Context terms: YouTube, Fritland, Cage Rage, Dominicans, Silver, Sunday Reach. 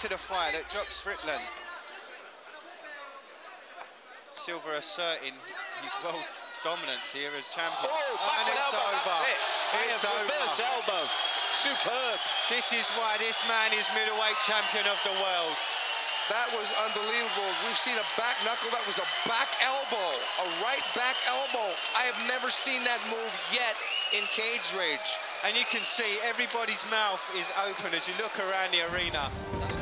into the fire, that drops Fritland. Silver asserting his world dominance here as champion. Oh, and it's over. It's over. Elbow. Superb. This is why this man is middleweight champion of the world. That was unbelievable. We've seen a back knuckle. That was a back elbow, a right back elbow. I have never seen that move yet in Cage Rage. And you can see everybody's mouth is open as you look around the arena.